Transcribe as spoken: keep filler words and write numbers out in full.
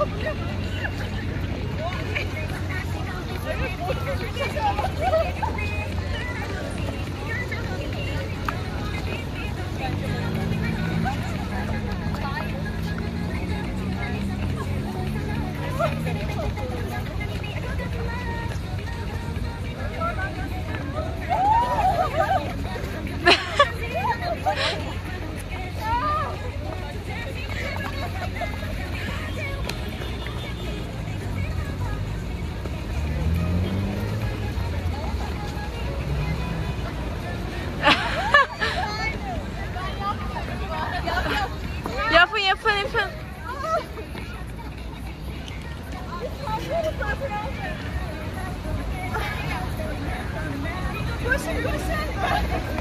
Push it, push it!